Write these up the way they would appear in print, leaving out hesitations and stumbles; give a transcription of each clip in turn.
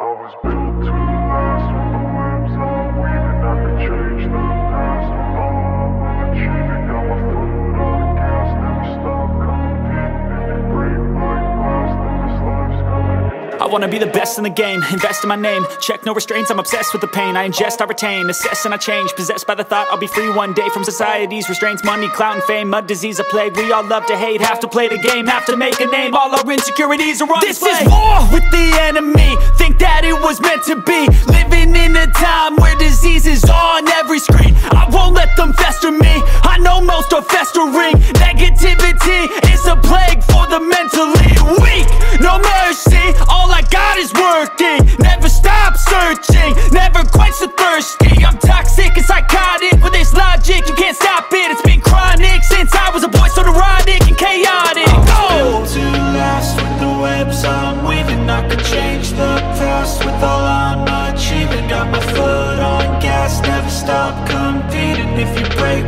I wanna be the best in the game, invest in my name. Check no restraints, I'm obsessed with the pain. I ingest, I retain, assess and I change. Possessed by the thought I'll be free one day from society's restraints. Money, clout and fame, mud disease, a plague we all love to hate. Have to play the game, have to make a name. All our insecurities are on display. This is war with the enemy, think that it was meant to be. Living in a time where disease is on every screen. I won't let them fester me, I know most are festering. Negativity is a plague for the mentally weak. No mercy, all I got is working. Never stop searching, never quench the thirsty. I'm toxic and psychotic, with this logic you can't stop it. It's been chronic since I was a boy, so neurotic and chaotic. I'm still too lost with the webs I'm weaving. I could change the past with all I'm achieving. Got my foot on gas, never stop competing. If you break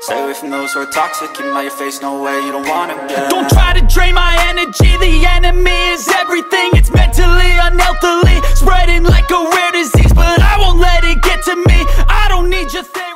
Stay away from those who are toxic, keep them out your face, no way, you don't want them, yeah. Don't try to drain my energy, the enemy is everything. It's mentally, unhealthily, spreading like a rare disease. But I won't let it get to me, I don't need your therapy.